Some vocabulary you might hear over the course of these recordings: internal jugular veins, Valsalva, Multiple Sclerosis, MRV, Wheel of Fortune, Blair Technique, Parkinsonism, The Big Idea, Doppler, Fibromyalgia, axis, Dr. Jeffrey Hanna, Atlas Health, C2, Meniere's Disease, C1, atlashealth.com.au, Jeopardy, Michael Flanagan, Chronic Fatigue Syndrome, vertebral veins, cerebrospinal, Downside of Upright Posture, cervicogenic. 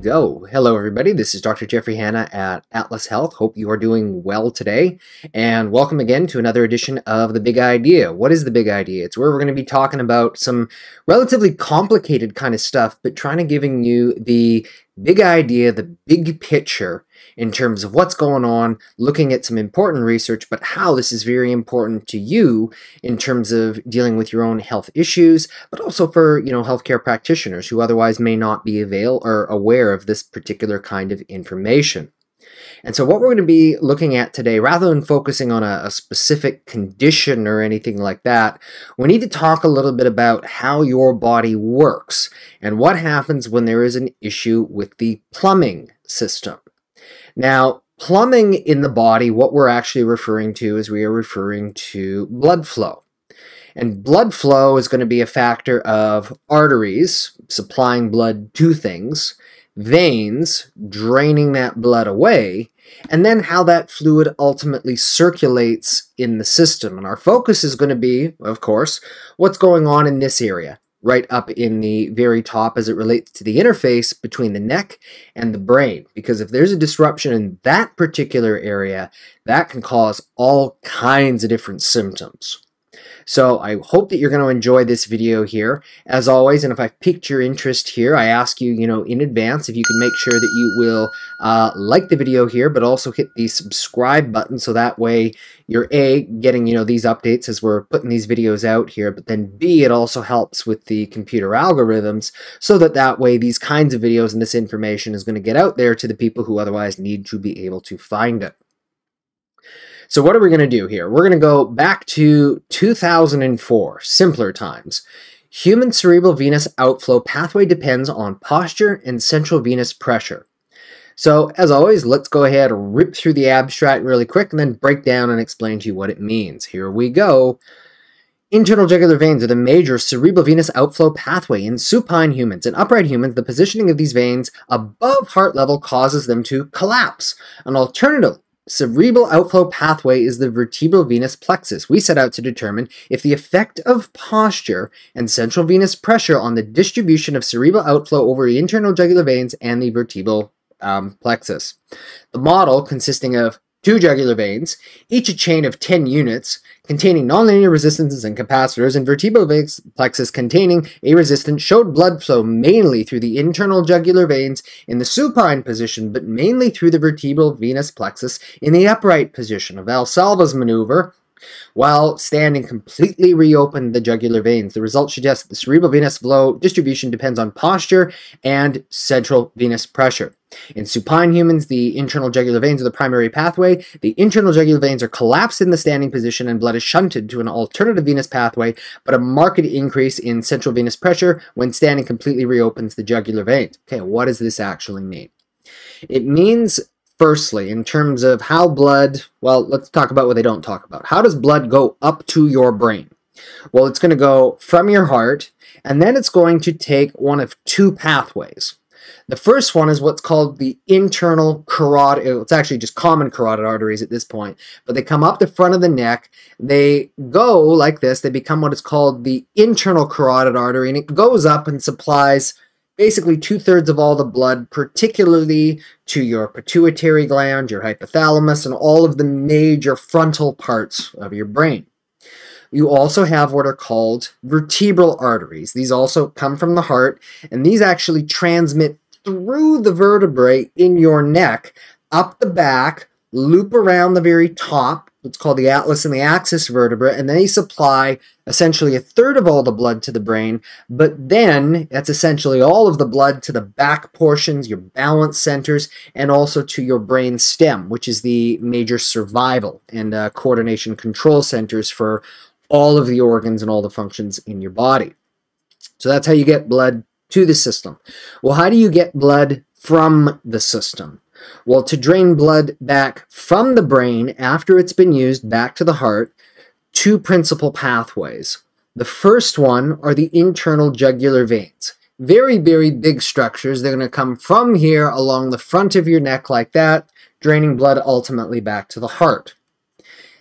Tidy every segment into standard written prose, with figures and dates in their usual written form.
go. Hello everybody, this is Dr. Jeffrey Hanna at Atlas Health. Hope you are doing well today, and welcome again to another edition of The Big Idea. What is The Big Idea? It's where we're going to be talking about some relatively complicated kind of stuff, but trying to giving you the big idea, the big picture in terms of what's going on, looking at some important research, but how this is very important to you in terms of dealing with your own health issues, but also for, you know, healthcare practitioners who otherwise may not be aware of this particular kind of information. And so what we're going to be looking at today, rather than focusing on a specific condition or anything like that, we need to talk a little bit about how your body works and what happens when there is an issue with the plumbing system. Now, plumbing in the body, what we're actually referring to is we are referring to blood flow. And blood flow is going to be a factor of arteries supplying blood to things, veins draining that blood away, and then how that fluid ultimately circulates in the system. And our focus is going to be, of course, what's going on in this area, right up in the very top as it relates to the interface between the neck and the brain. Because if there's a disruption in that particular area, that can cause all kinds of different symptoms. So I hope that you're going to enjoy this video here, as always, and if I've piqued your interest here, I ask you, in advance if you can make sure that you will like the video here, but also hit the subscribe button so that way you're A, getting, these updates as we're putting these videos out here, but then B, it also helps with the computer algorithms so that way these kinds of videos and this information is going to get out there to the people who otherwise need to be able to find it. So what are we going to do here? We're going to go back to 2004, simpler times. Human cerebral venous outflow pathway depends on posture and central venous pressure. So as always, let's go ahead and rip through the abstract really quick and then break down and explain to you what it means. Here we go. Internal jugular veins are the major cerebral venous outflow pathway in supine humans. In upright humans, the positioning of these veins above heart level causes them to collapse. An alternative cerebral outflow pathway is the vertebral venous plexus. We set out to determine if the effect of posture and central venous pressure on the distribution of cerebral outflow over the internal jugular veins and the vertebral plexus. The model, consisting of two jugular veins, each a chain of 10 units, containing nonlinear resistances and capacitors, and vertebral venous plexus containing a resistance, showed blood flow mainly through the internal jugular veins in the supine position, but mainly through the vertebral venous plexus in the upright position. Of Valsalva's maneuver, while standing, completely reopened the jugular veins. The results suggest that the cerebral venous flow distribution depends on posture and central venous pressure. In supine humans, the internal jugular veins are the primary pathway. The internal jugular veins are collapsed in the standing position and blood is shunted to an alternative venous pathway, but a marked increase in central venous pressure when standing completely reopens the jugular veins. Okay, what does this actually mean? It means, firstly, in terms of how blood, well, let's talk about what they don't talk about. How does blood go up to your brain? Well, it's going to go from your heart, and then it's going to take one of two pathways. The first one is what's called the internal carotid. It's actually just common carotid arteries at this point, but they come up the front of the neck. They go like this. They become what is called the internal carotid artery, and it goes up and supplies basically 2/3 of all the blood, particularly to your pituitary gland, your hypothalamus, and all of the major frontal parts of your brain. You also have what are called vertebral arteries. These also come from the heart, and these actually transmit through the vertebrae in your neck, up the back, loop around the very top. It's called the atlas and the axis vertebra, and they supply essentially 1/3 of all the blood to the brain, but then that's essentially all of the blood to the back portions, your balance centers, and also to your brain stem, which is the major survival and coordination control centers for all of the organs and all the functions in your body. So that's how you get blood to the system. Well, how do you get blood from the system? Well, to drain blood back from the brain after it's been used back to the heart, two principal pathways. The first one are the internal jugular veins. Very, very big structures. They're going to come from here along the front of your neck like that, draining blood ultimately back to the heart.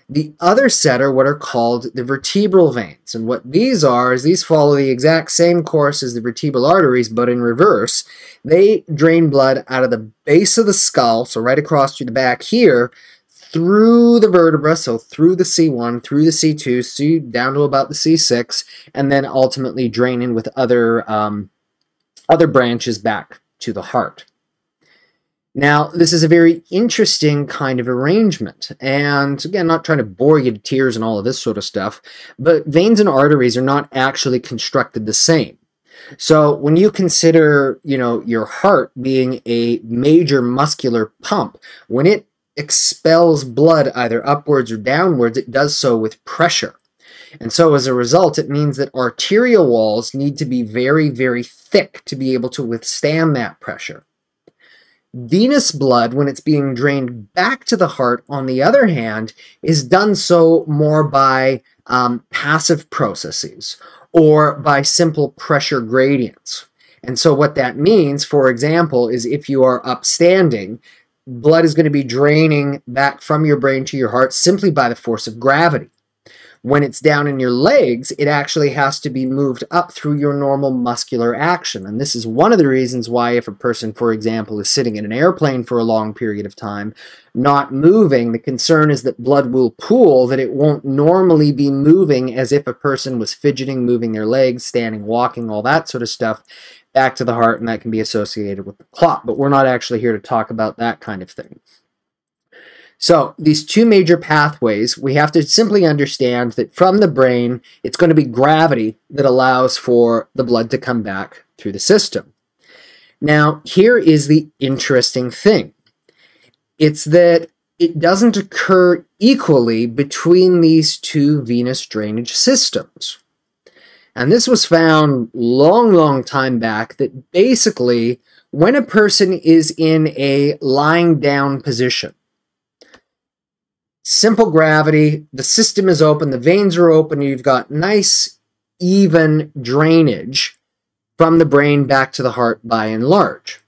The other set are what are called the vertebral veins, and what these are is these follow the exact same course as the vertebral arteries, but in reverse. They drain blood out of the base of the skull, so right across through the back here, through the vertebra, so through the C1, through the C2, down to about the C6, and then ultimately drain in with other, other branches back to the heart. Now, this is a very interesting kind of arrangement, and again, I'm not trying to bore you to tears and all of this sort of stuff, but veins and arteries are not actually constructed the same. So when you consider, you know, your heart being a major muscular pump, when it expels blood either upwards or downwards, it does so with pressure. And so as a result, it means that arterial walls need to be very, very thick to be able to withstand that pressure. Venous blood, when it's being drained back to the heart, on the other hand, is done so more by passive processes or by simple pressure gradients. And so what that means, for example, is if you are upstanding, blood is going to be draining back from your brain to your heart simply by the force of gravity. When it's down in your legs, it actually has to be moved up through your normal muscular action. And this is one of the reasons why if a person, for example, is sitting in an airplane for a long period of time, not moving, the concern is that blood will pool, that it won't normally be moving as if a person was fidgeting, moving their legs, standing, walking, all that sort of stuff, back to the heart, and that can be associated with the clot. But we're not actually here to talk about that kind of thing. So these two major pathways, we have to simply understand that from the brain, it's going to be gravity that allows for the blood to come back through the system. Now, here is the interesting thing. It's that it doesn't occur equally between these two venous drainage systems. And this was found long, long time back, that basically when a person is in a lying down position, simple gravity, the system is open, the veins are open, you've got nice, even drainage from the brain back to the heart by and large.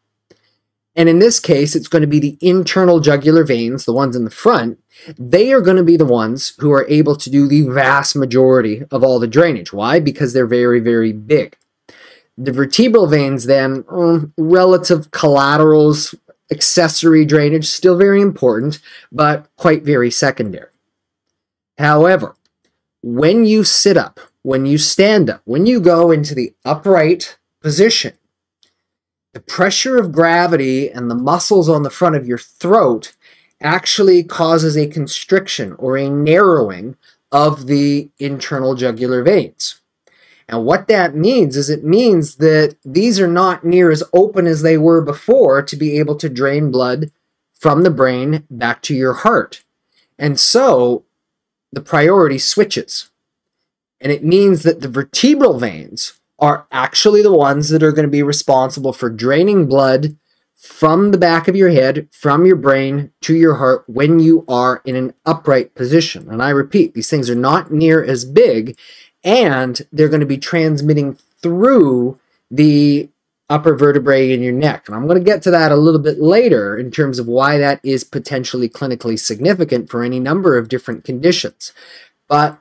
And in this case, it's going to be the internal jugular veins, the ones in the front. They are going to be the ones who are able to do the vast majority of all the drainage. Why? Because they're very, very big. The vertebral veins then, relative collaterals, accessory drainage, still very important, but quite very secondary. However, when you sit up, when you stand up, when you go into the upright position, the pressure of gravity and the muscles on the front of your throat actually causes a constriction or a narrowing of the internal jugular veins. And what that means is it means that these are not near as open as they were before to be able to drain blood from the brain back to your heart. And so the priority switches. And it means that the vertebral veins are actually the ones that are going to be responsible for draining blood from the back of your head, from your brain to your heart when you are in an upright position. And I repeat, these things are not near as big, and they're going to be transmitting through the upper vertebrae in your neck. And I'm going to get to that a little bit later in terms of why that is potentially clinically significant for any number of different conditions. But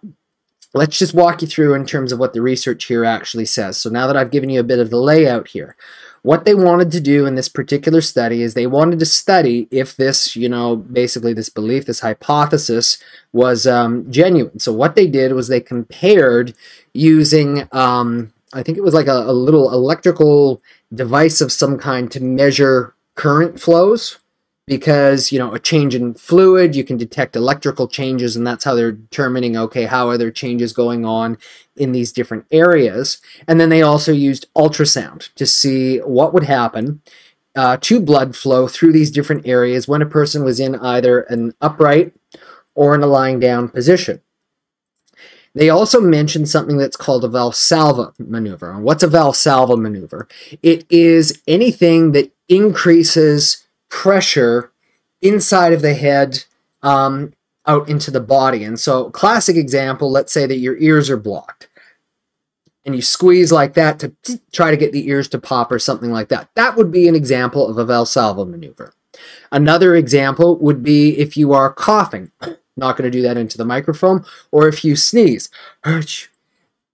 let's just walk you through in terms of what the research here actually says. So now that I've given you a bit of the layout here, what they wanted to do in this particular study is they wanted to study if this, you know, basically this belief, this hypothesis was genuine. So what they did was they compared using, I think it was like a little electrical device of some kind to measure current flows, because, you know, a change in fluid, you can detect electrical changes, and that's how they're determining, okay, how are there changes going on in these different areas. And then they also used ultrasound to see what would happen to blood flow through these different areas when a person was in either an upright or in a lying down position. They also mentioned something that's called a Valsalva maneuver. And what's a Valsalva maneuver? It is anything that increases pressure inside of the head out into the body. And so classic example, let's say that your ears are blocked and you squeeze like that to try to get the ears to pop or something like that. That would be an example of a Valsalva maneuver. Another example would be if you are coughing Not going to do that into the microphone. Or if you sneeze,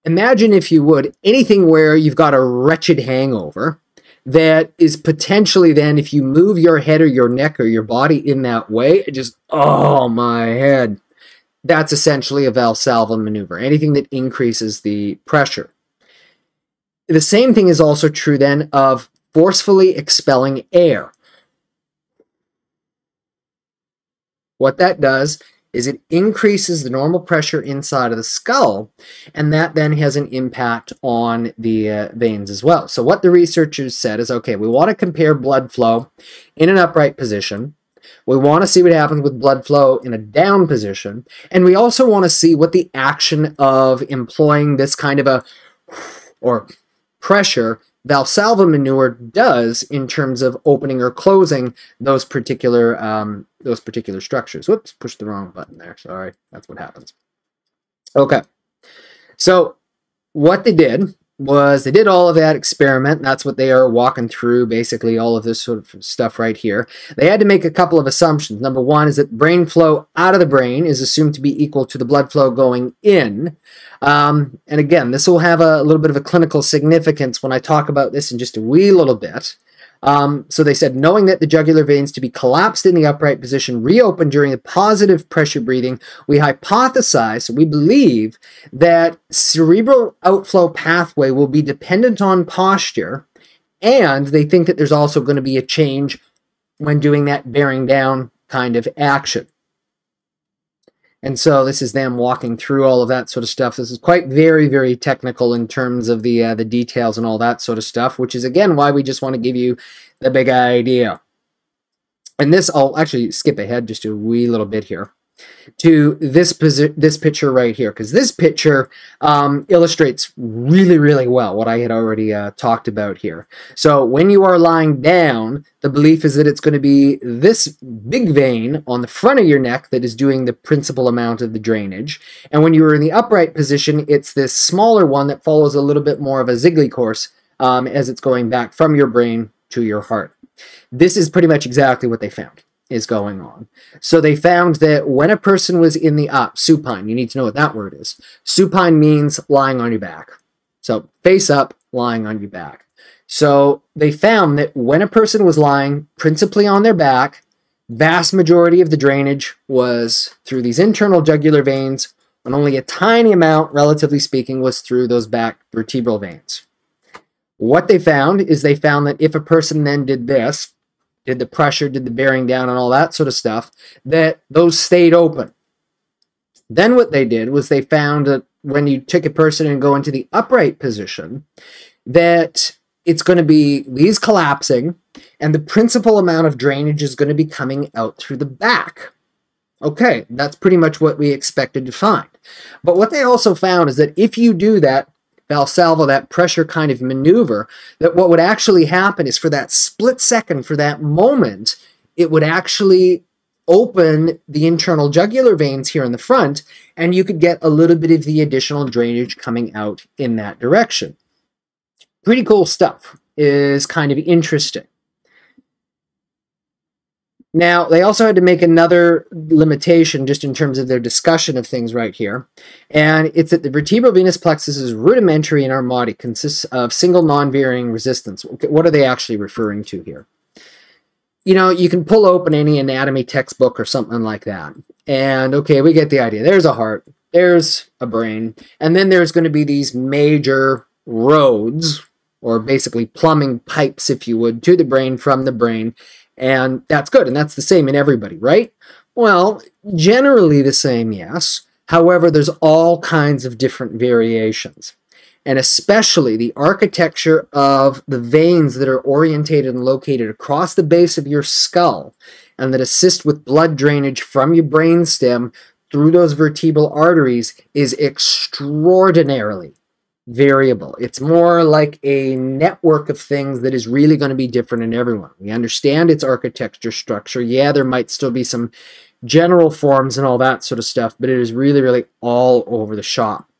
imagine, if you would, anything where you've got a wretched hangover that is potentially then, if you move your head or your neck or your body in that way, it just, oh, my head. That's essentially a Valsalva maneuver, anything that increases the pressure. The same thing is also true then of forcefully expelling air. What that does is it increases the normal pressure inside of the skull, and that then has an impact on the veins as well. So what the researchers said is, okay, we want to compare blood flow in an upright position. We want to see what happens with blood flow in a down position, and we also want to see what the action of employing this kind of a or pressure Valsalva maneuver does in terms of opening or closing those particular structures. Whoops, pushed the wrong button there. Sorry, that's what happens. Okay, so what they did was they did all of that experiment. That's what they are walking through, basically all of this sort of stuff right here. They had to make a couple of assumptions. Number one is that brain flow out of the brain is assumed to be equal to the blood flow going in. And again, this will have a little bit of a clinical significance when I talk about this in just a wee little bit. So they said, knowing that the jugular veins to be collapsed in the upright position reopen during the positive pressure breathing, we hypothesize, we believe, that cerebral outflow pathway will be dependent on posture, and they think that there's also going to be a change when doing that bearing down kind of action. And so this is them walking through all of that sort of stuff. This is quite very, very technical in terms of the details and all that sort of stuff, which is, again, why we just want to give you the big idea. And this, I'll actually skip ahead just a wee little bit here to this picture right here, because this picture illustrates really, really well what I had already talked about here. So when you are lying down, the belief is that it's going to be this big vein on the front of your neck that is doing the principal amount of the drainage. And when you are in the upright position, it's this smaller one that follows a little bit more of a ziggly course as it's going back from your brain to your heart. This is pretty much exactly what they found is going on. So they found that when a person was in the up, supine, you need to know what that word is. Supine means lying on your back. So face up, lying on your back. So they found that when a person was lying principally on their back, vast majority of the drainage was through these internal jugular veins, and only a tiny amount, relatively speaking, was through those back vertebral veins. What they found is they found that if a person then did this, did the pressure, did the bearing down and all that sort of stuff, that those stayed open. Then what they did was they found that when you take a person and go into the upright position, that it's going to be these collapsing, and the principal amount of drainage is going to be coming out through the back. Okay, that's pretty much what we expected to find. But what they also found is that if you do that Valsalva, that pressure kind of maneuver, that what would actually happen is for that split second, for that moment, it would actually open the internal jugular veins here in the front, and you could get a little bit of the additional drainage coming out in that direction. Pretty cool stuff, is kind of interesting. Now, they also had to make another limitation just in terms of their discussion of things right here, and it's that the vertebrovenous plexus is rudimentary in our body, consists of single non-varying resistance. What are they actually referring to here? You know, you can pull open any anatomy textbook or something like that, and okay, we get the idea. There's a heart, there's a brain, and then there's going to be these major roads, or basically plumbing pipes, if you would, to the brain from the brain. And that's good, and that's the same in everybody, right? Well, generally the same, yes. However, there's all kinds of different variations. And especially the architecture of the veins that are orientated and located across the base of your skull and that assist with blood drainage from your brainstem through those vertebral arteries is extraordinarily variable. It's more like a network of things that is really going to be different in everyone. We understand its architecture, structure. Yeah, there might still be some general forms and all that sort of stuff, but it is really, really all over the shop.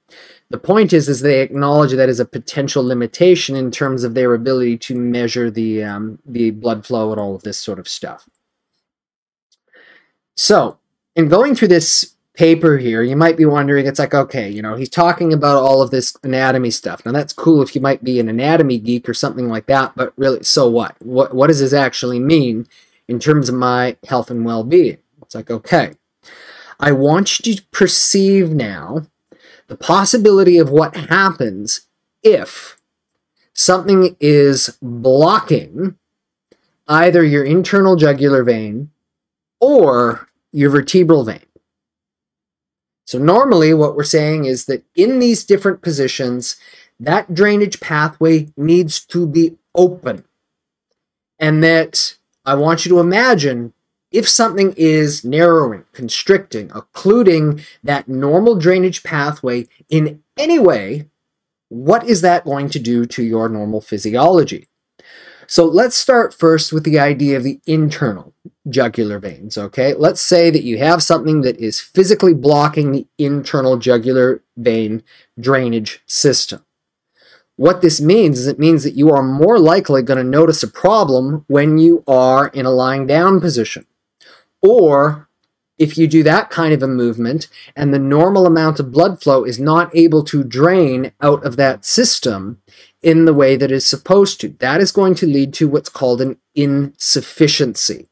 The point is they acknowledge that as a potential limitation in terms of their ability to measure the blood flow and all of this sort of stuff. So, in going through this paper here, you might be wondering, it's like, okay, you know, he's talking about all of this anatomy stuff. Now, that's cool if you might be an anatomy geek or something like that, but really, so what? What does this actually mean in terms of my health and well-being? It's like, okay, I want you to perceive now the possibility of what happens if something is blocking either your internal jugular vein or your vertebral vein. So normally what we're saying is that in these different positions, that drainage pathway needs to be open. And that I want you to imagine if something is narrowing, constricting, occluding that normal drainage pathway in any way, what is that going to do to your normal physiology? So let's start first with the idea of the internal jugular veins, okay? Let's say that you have something that is physically blocking the internal jugular vein drainage system. What this means is it means that you are more likely going to notice a problem when you are in a lying down position. Or if you do that kind of a movement and the normal amount of blood flow is not able to drain out of that system in the way that it's supposed to, that is going to lead to what's called an insufficiency.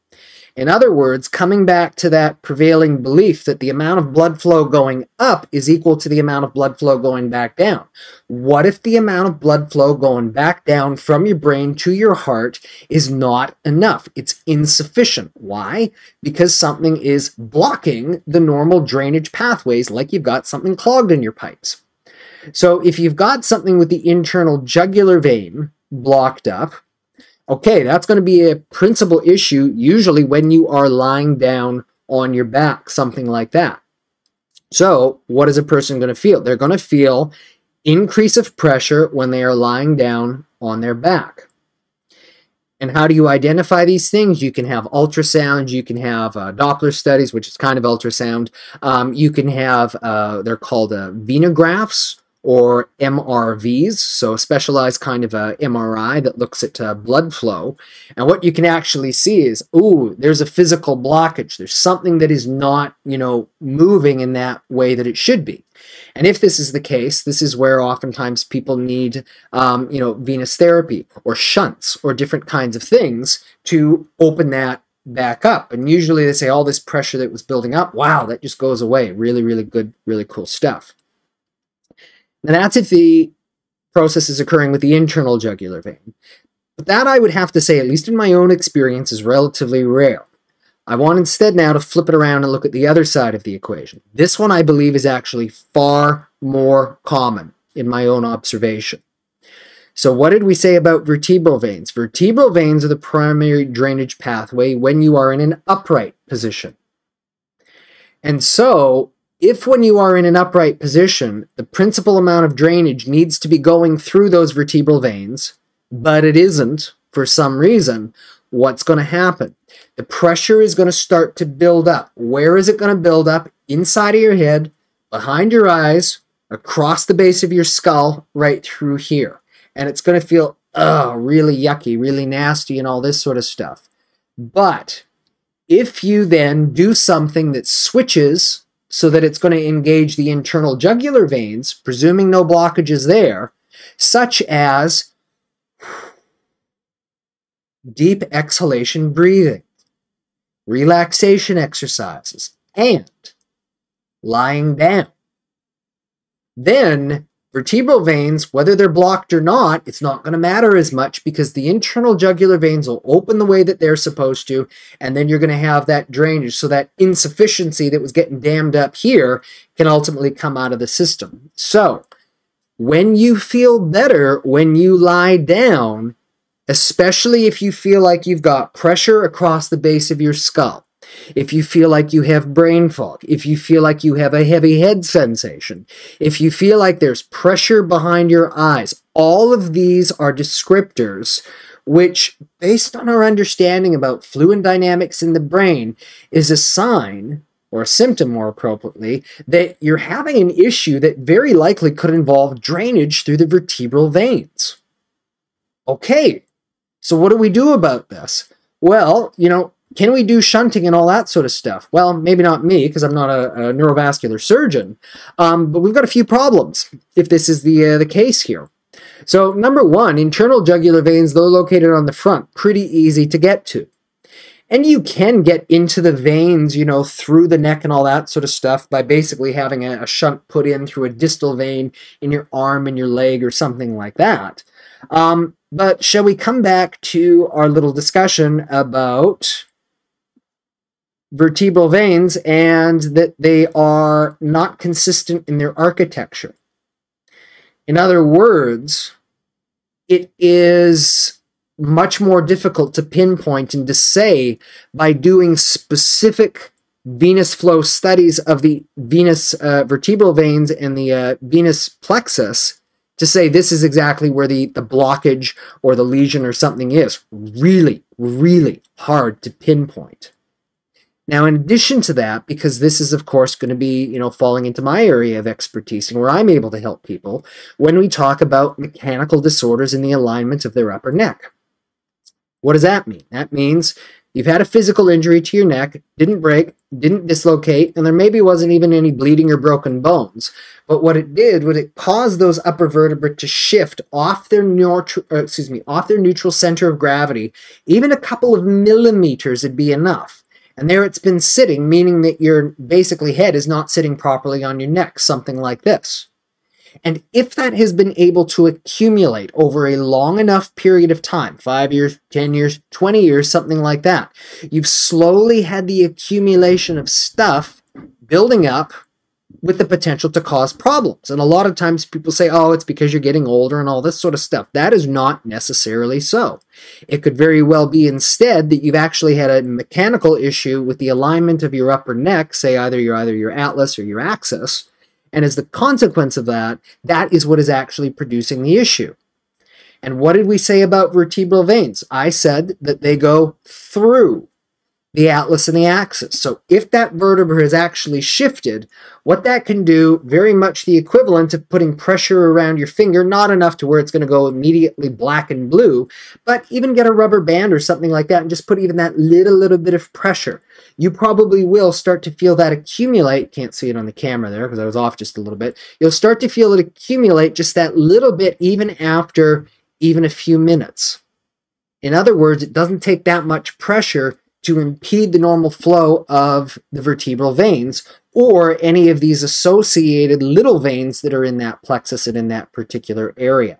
In other words, coming back to that prevailing belief that the amount of blood flow going up is equal to the amount of blood flow going back down. What if the amount of blood flow going back down from your brain to your heart is not enough? It's insufficient. Why? Because something is blocking the normal drainage pathways, like you've got something clogged in your pipes. So if you've got something with the internal jugular vein blocked up, okay, that's going to be a principal issue usually when you are lying down on your back, something like that. So what is a person going to feel? They're going to feel increase of pressure when they are lying down on their back. And how do you identify these things? You can have ultrasound, you can have Doppler studies, which is kind of ultrasound. You can have, they're called venographs, or MRVs, so a specialized kind of a MRI that looks at blood flow. And what you can actually see is, ooh, there's a physical blockage. There's something that is not, you know, moving in that way that it should be. And if this is the case, this is where oftentimes people need, you know, venous therapy or shunts or different kinds of things to open that back up. And usually they say all this pressure that was building up, wow, that just goes away. Really, really good, really cool stuff. And that's if the process is occurring with the internal jugular vein. But that, I would have to say, at least in my own experience, is relatively rare. I want instead now to flip it around and look at the other side of the equation. This one, I believe, is actually far more common in my own observation. So what did we say about vertebral veins? Vertebral veins are the primary drainage pathway when you are in an upright position. And so, if when you are in an upright position, the principal amount of drainage needs to be going through those vertebral veins, but it isn't for some reason, what's going to happen? The pressure is going to start to build up. Where is it going to build up? Inside of your head, behind your eyes, across the base of your skull, right through here. And it's going to feel, oh, really yucky, really nasty, and all this sort of stuff. But if you then do something that switches so that it's going to engage the internal jugular veins, presuming no blockages there, such as deep exhalation breathing, relaxation exercises, and lying down. Then vertebral veins, whether they're blocked or not, it's not going to matter as much because the internal jugular veins will open the way that they're supposed to, and then you're going to have that drainage. So that insufficiency that was getting dammed up here can ultimately come out of the system. So when you feel better when you lie down, especially if you feel like you've got pressure across the base of your skull, if you feel like you have brain fog, if you feel like you have a heavy head sensation, if you feel like there's pressure behind your eyes, all of these are descriptors which, based on our understanding about fluid dynamics in the brain, is a sign, or a symptom more appropriately, that you're having an issue that very likely could involve drainage through the vertebral veins. Okay, so what do we do about this? Well, you know, Can we do shunting and all that sort of stuff? Well, maybe not me, because I'm not a neurovascular surgeon, but we've got a few problems if this is the case here. So number one, internal jugular veins, though located on the front, pretty easy to get to. And you can get into the veins, you know, through the neck and all that sort of stuff by basically having a shunt put in through a distal vein in your arm and your leg or something like that. But shall we come back to our little discussion about vertebral veins and that they are not consistent in their architecture? In other words, it is much more difficult to pinpoint and to say by doing specific venous flow studies of the venous vertebral veins and the venous plexus to say this is exactly where the blockage or the lesion or something is. Really, really hard to pinpoint. Now, in addition to that, because this is, of course, going to be, you know, falling into my area of expertise and where I'm able to help people, when we talk about mechanical disorders in the alignment of their upper neck. What does that mean? That means you've had a physical injury to your neck, didn't break, didn't dislocate, and there maybe wasn't even any bleeding or broken bones. But what it did was it caused those upper vertebrae to shift off their neutral center of gravity. Even a couple of millimeters would be enough. And there it's been sitting, meaning that your basically head is not sitting properly on your neck, something like this. And if that has been able to accumulate over a long enough period of time, 5 years, 10 years, 20 years, something like that, you've slowly had the accumulation of stuff building up with the potential to cause problems. And a lot of times people say, oh, it's because you're getting older and all this sort of stuff. That is not necessarily so. It could very well be instead that you've actually had a mechanical issue with the alignment of your upper neck, say either your atlas or your axis, and as the consequence of that, that is what is actually producing the issue. And what did we say about vertebral veins? I said that they go through the atlas and the axis. So if that vertebra has actually shifted, what that can do, very much the equivalent of putting pressure around your finger, not enough to where it's going to go immediately black and blue, but even get a rubber band or something like that and just put even that little bit of pressure. You probably will start to feel that accumulate. Can't see it on the camera there because I was off just a little bit. You'll start to feel it accumulate just that little bit even after even a few minutes. In other words, it doesn't take that much pressure to impede the normal flow of the vertebral veins or any of these associated little veins that are in that plexus and in that particular area.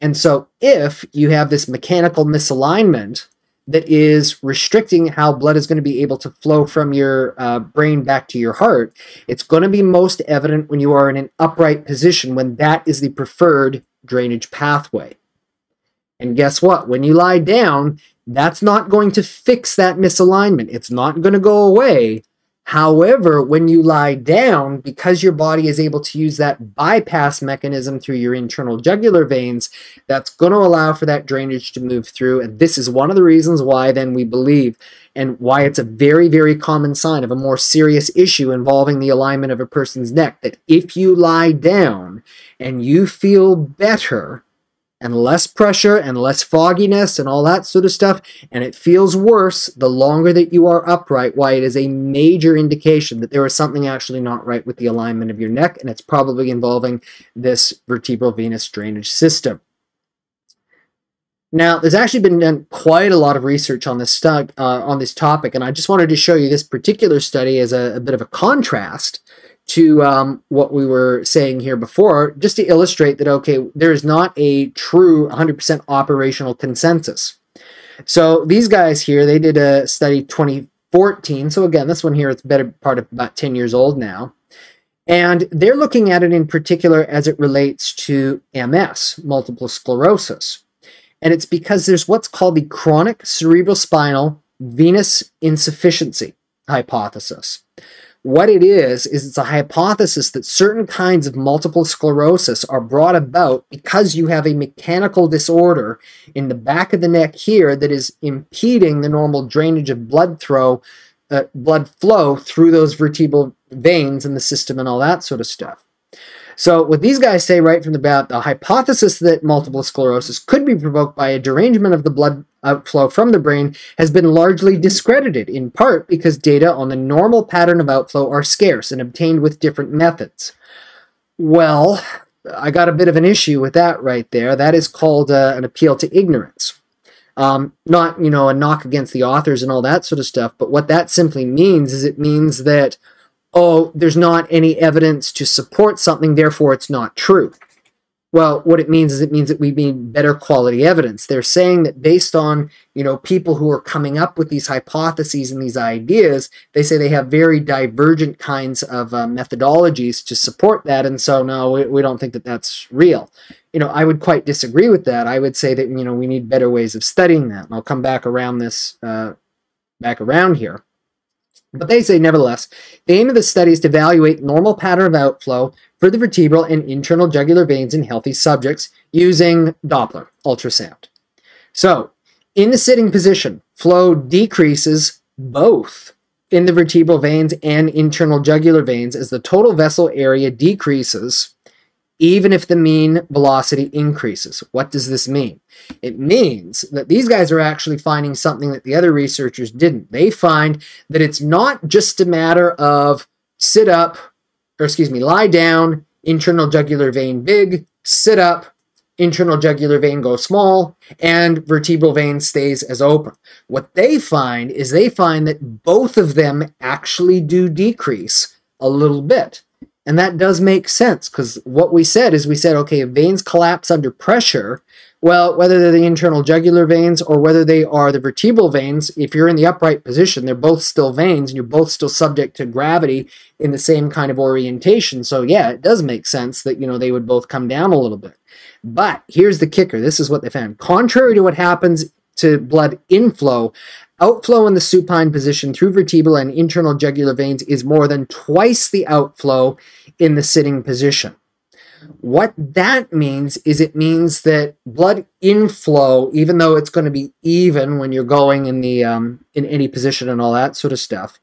And so if you have this mechanical misalignment that is restricting how blood is going to be able to flow from your brain back to your heart, it's going to be most evident when you are in an upright position, when that is the preferred drainage pathway. And guess what? When you lie down, that's not going to fix that misalignment. It's not going to go away. However, when you lie down, because your body is able to use that bypass mechanism through your internal jugular veins, that's going to allow for that drainage to move through. And this is one of the reasons why then we believe and why it's a very, very common sign of a more serious issue involving the alignment of a person's neck, that if you lie down and you feel better, and less pressure and less fogginess and all that sort of stuff, and it feels worse the longer that you are upright, why it is a major indication that there is something actually not right with the alignment of your neck, and it's probably involving this vertebral venous drainage system. Now, there's actually been done quite a lot of research on this topic, and I just wanted to show you this particular study as a bit of a contrast to what we were saying here before, just to illustrate that, okay, there is not a true 100% operational consensus. So these guys here, they did a study 2014. So again, this one here, it's the better part of about 10 years old now. And they're looking at it in particular as it relates to MS, multiple sclerosis. And it's because there's what's called the chronic cerebrospinal venous insufficiency hypothesis. What it is it's a hypothesis that certain kinds of multiple sclerosis are brought about because you have a mechanical disorder in the back of the neck here that is impeding the normal drainage of blood flow through those vertebral veins and the system and all that sort of stuff. So what these guys say right from the bat, the hypothesis that multiple sclerosis could be provoked by a derangement of the blood outflow from the brain has been largely discredited, in part because data on the normal pattern of outflow are scarce and obtained with different methods. Well, I got a bit of an issue with that right there. That is called an appeal to ignorance. Not, a knock against the authors and all that sort of stuff, but what that simply means is it means that, oh, there's not any evidence to support something, therefore it's not true. Well, what it means that we need better quality evidence. They're saying that based on, people who are coming up with these hypotheses and these ideas, they say they have very divergent kinds of methodologies to support that, and so no, we don't think that that's real. I would quite disagree with that. I would say that, we need better ways of studying that, and I'll come back around this, back around here. But they say, nevertheless, the aim of the study is to evaluate normal pattern of outflow for the vertebral and internal jugular veins in healthy subjects using Doppler ultrasound. So, in the sitting position, flow decreases both in the vertebral veins and internal jugular veins as the total vessel area decreases, even if the mean velocity increases. What does this mean? It means that these guys are actually finding something that the other researchers didn't. They find that it's not just a matter of sit up, or excuse me, lie down, internal jugular vein big, sit up, internal jugular vein goes small, and vertebral vein stays as open. What they find is they find that both of them actually do decrease a little bit. And that does make sense, because what we said is we said, okay, if veins collapse under pressure, well, whether they're the internal jugular veins or whether they are the vertebral veins, if you're in the upright position, they're both still veins, and you're both still subject to gravity in the same kind of orientation. So yeah, it does make sense that, they would both come down a little bit. But here's the kicker. This is what they found. Contrary to what happens to blood inflow, outflow in the supine position through vertebral and internal jugular veins is more than twice the outflow in the sitting position. What that means is it means that blood inflow, even though it's going to be even when you're going in the in any position and all that sort of stuff,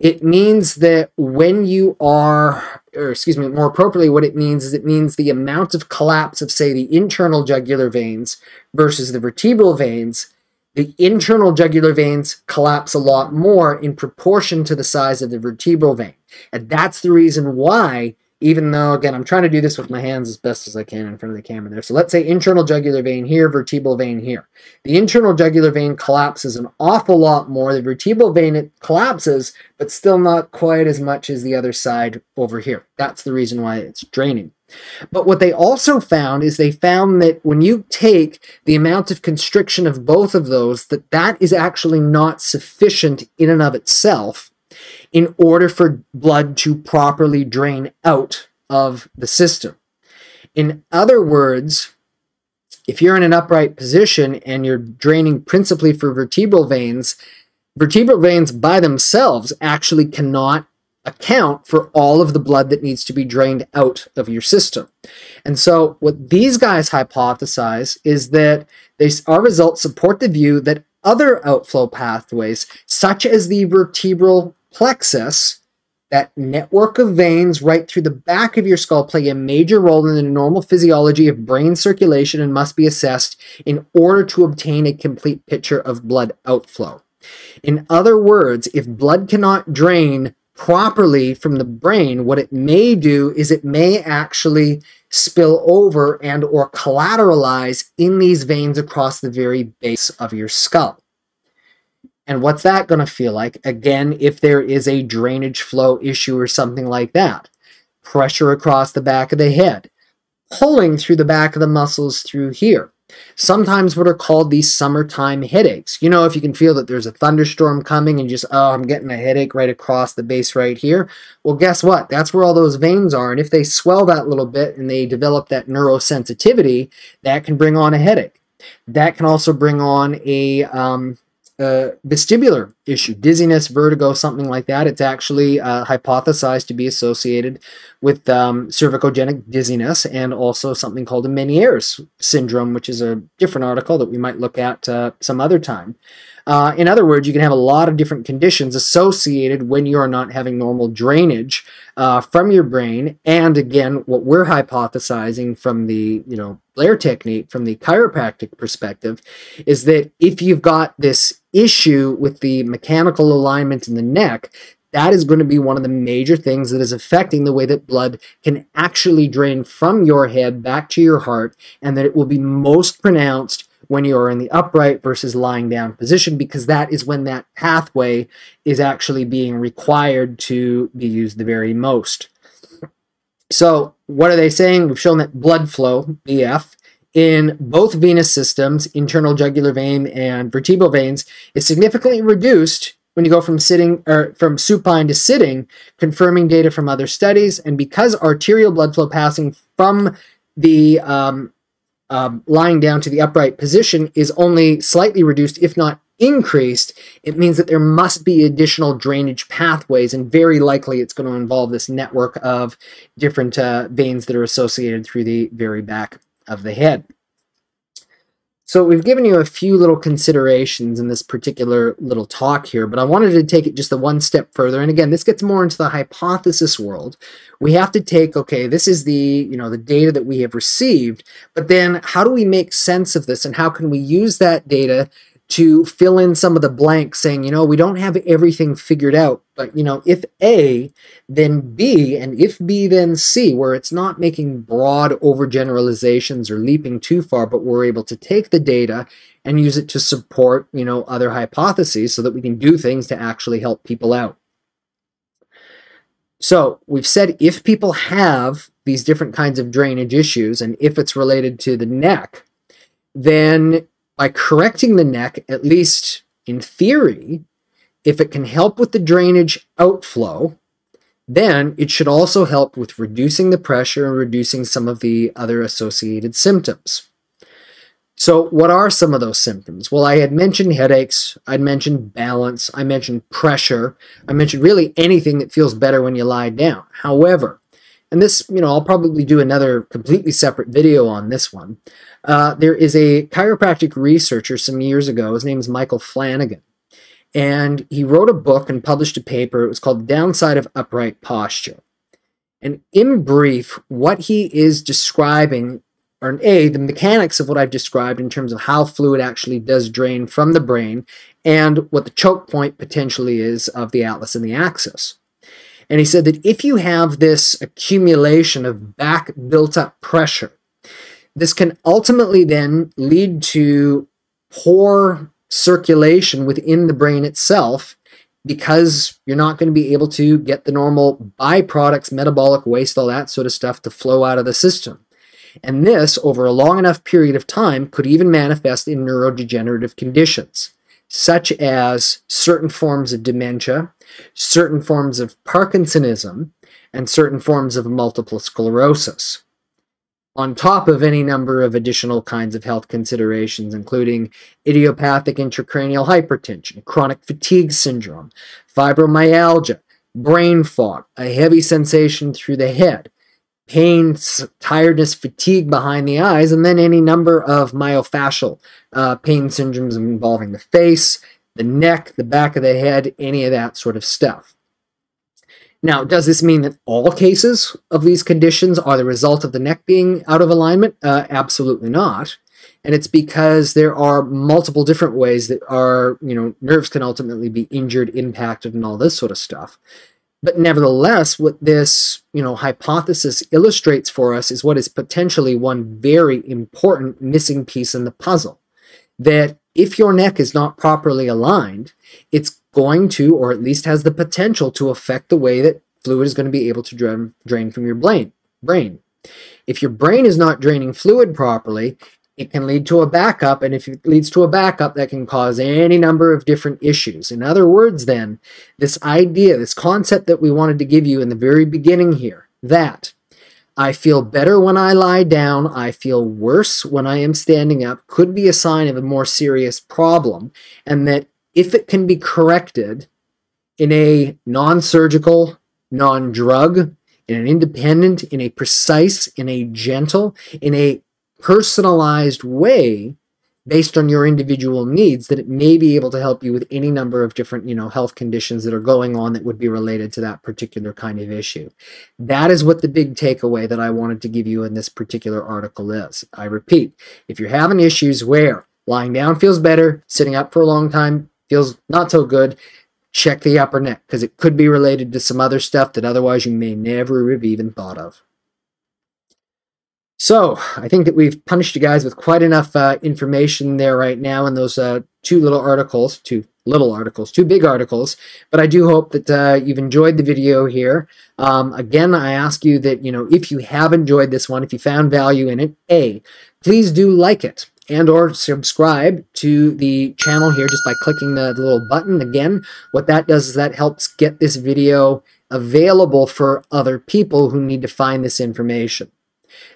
it means that when you are, or excuse me, more appropriately, what it means is it means the amount of collapse of, say, the internal jugular veins versus the vertebral veins, the internal jugular veins collapse a lot more in proportion to the size of the vertebral vein. And that's the reason why, even though, again, I'm trying to do this with my hands as best as I can in front of the camera there. So let's say internal jugular vein here, vertebral vein here. The internal jugular vein collapses an awful lot more. The vertebral vein, it collapses, but still not quite as much as the other side over here. That's the reason why it's draining. But what they also found is they found that when you take the amount of constriction of both of those, that is actually not sufficient in and of itself in order for blood to properly drain out of the system. In other words, if you're in an upright position and you're draining principally for vertebral veins by themselves actually cannot account for all of the blood that needs to be drained out of your system. And so what these guys hypothesize is that our results support the view that other outflow pathways, such as the vertebral plexus, that network of veins right through the back of your skull, play a major role in the normal physiology of brain circulation and must be assessed in order to obtain a complete picture of blood outflow. In other words, if blood cannot drain properly from the brain, what it may do is it may actually spill over and or collateralize in these veins across the very base of your skull. And what's that going to feel like? Again, if there is a drainage flow issue or something like that, pressure across the back of the head, pulling through the back of the muscles through here. Sometimes what are called these summertime headaches. If you can feel that there's a thunderstorm coming and just, oh, I'm getting a headache right across the base right here. Well, guess what? That's where all those veins are. And if they swell that little bit and they develop that neurosensitivity, that can bring on a headache. That can also bring on a vestibular issue, dizziness, vertigo, something like that. It's actually hypothesized to be associated with cervicogenic dizziness and also something called a Meniere's syndrome, which is a different article that we might look at some other time. In other words, you can have a lot of different conditions associated when you are not having normal drainage from your brain. And again, what we're hypothesizing from the Blair technique from the chiropractic perspective is that if you've got this issue with the mechanical alignment in the neck, that is going to be one of the major things that is affecting the way that blood can actually drain from your head back to your heart, and that it will be most pronounced when you are in the upright versus lying down position, because that is when that pathway is actually being required to be used the very most. So what are they saying? We've shown that blood flow, BF, in both venous systems, internal jugular vein and vertebral veins, is significantly reduced when you go from sitting or from supine to sitting, confirming data from other studies. And because arterial blood flow passing from the lying down to the upright position is only slightly reduced, if not increased, it means that there must be additional drainage pathways, and very likely it's going to involve this network of different veins that are associated through the very back of the head. So we've given you a few little considerations in this particular little talk here, but I wanted to take it just the one step further. And again, this gets more into the hypothesis world. We have to take, okay, this is the, you know, the data that we have received, but then how do we make sense of this, and how can we use that data to fill in some of the blanks, saying, you know, we don't have everything figured out, but, you know, if A, then B, and if B, then C, where it's not making broad overgeneralizations or leaping too far, but we're able to take the data and use it to support, you know, other hypotheses so that we can do things to actually help people out. So we've said if people have these different kinds of drainage issues, and if it's related to the neck, then by correcting the neck, at least in theory, if it can help with the drainage outflow, then it should also help with reducing the pressure and reducing some of the other associated symptoms. So what are some of those symptoms? Well, I had mentioned headaches, I'd mentioned balance, I mentioned pressure, I mentioned really anything that feels better when you lie down. However, and this, you know, I'll probably do another completely separate video on this one. There is a chiropractic researcher some years ago. His name is Michael Flanagan. And he wrote a book and published a paper. It was called Downside of Upright Posture. And in brief, what he is describing are, A, the mechanics of what I've described in terms of how fluid actually does drain from the brain, and what the choke point potentially is of the atlas and the axis. And he said that if you have this accumulation of back built-up pressure, this can ultimately then lead to poor circulation within the brain itself, because you're not going to be able to get the normal byproducts, metabolic waste, all that sort of stuff to flow out of the system. And this, over a long enough period of time, could even manifest in neurodegenerative conditions, such as certain forms of dementia, certain forms of Parkinsonism, and certain forms of multiple sclerosis, on top of any number of additional kinds of health considerations, including idiopathic intracranial hypertension, chronic fatigue syndrome, fibromyalgia, brain fog, a heavy sensation through the head, pain, tiredness, fatigue behind the eyes, and then any number of myofascial pain syndromes involving the face, the neck, the back of the head, any of that sort of stuff. Now, does this mean that all cases of these conditions are the result of the neck being out of alignment? Absolutely not. And it's because there are multiple different ways that our, you know, nerves can ultimately be injured, impacted, and all this sort of stuff. But nevertheless, what this, you know, hypothesis illustrates for us is what is potentially one very important missing piece in the puzzle. That if your neck is not properly aligned, it's going to, or at least has the potential to, affect the way that fluid is going to be able to drain from your brain. If your brain is not draining fluid properly, it can lead to a backup, and if it leads to a backup, that can cause any number of different issues. In other words, then, this idea, this concept that we wanted to give you in the very beginning here, that I feel better when I lie down, I feel worse when I am standing up, could be a sign of a more serious problem, and that if it can be corrected in a non-surgical, non-drug, in an independent, in a precise, in a gentle, in a personalized way, based on your individual needs, that it may be able to help you with any number of different, health conditions that are going on that would be related to that particular kind of issue. That is what the big takeaway that I wanted to give you in this particular article is. I repeat, if you're having issues where lying down feels better, sitting up for a long time feels not so good, check the upper neck, because it could be related to some other stuff that otherwise you may never have even thought of. So I think that we've punished you guys with quite enough information there right now in those two big articles. But I do hope that you've enjoyed the video here. Again, I ask you that, if you have enjoyed this one, if you found value in it, A, please do like it and or subscribe to the channel here just by clicking the little button. Again, what that does is that helps get this video available for other people who need to find this information.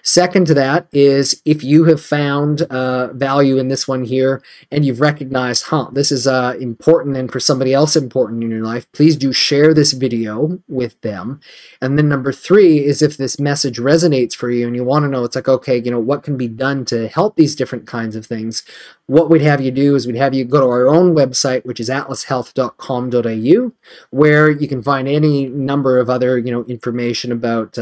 Second to that is if you have found value in this one here and you've recognized, this is important and for somebody else important in your life, please do share this video with them. And then number three is if this message resonates for you and you want to know, it's like, okay, what can be done to help these different kinds of things? What we'd have you do is we'd have you go to our own website, which is atlashealth.com.au, where you can find any number of other, information about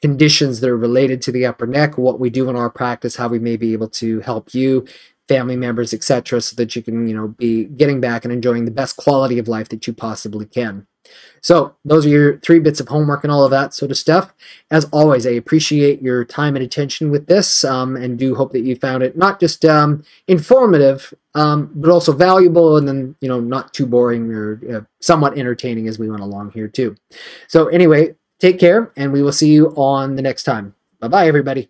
conditions that are related to the upper neck, what we do in our practice, how we may be able to help you, family members, etc., so that you can, be getting back and enjoying the best quality of life that you possibly can. So those are your three bits of homework and all of that sort of stuff. As always, I appreciate your time and attention with this, and do hope that you found it not just informative, but also valuable, and then, not too boring or somewhat entertaining as we went along here too. So anyway, take care, and we will see you on the next time. Bye-bye, everybody.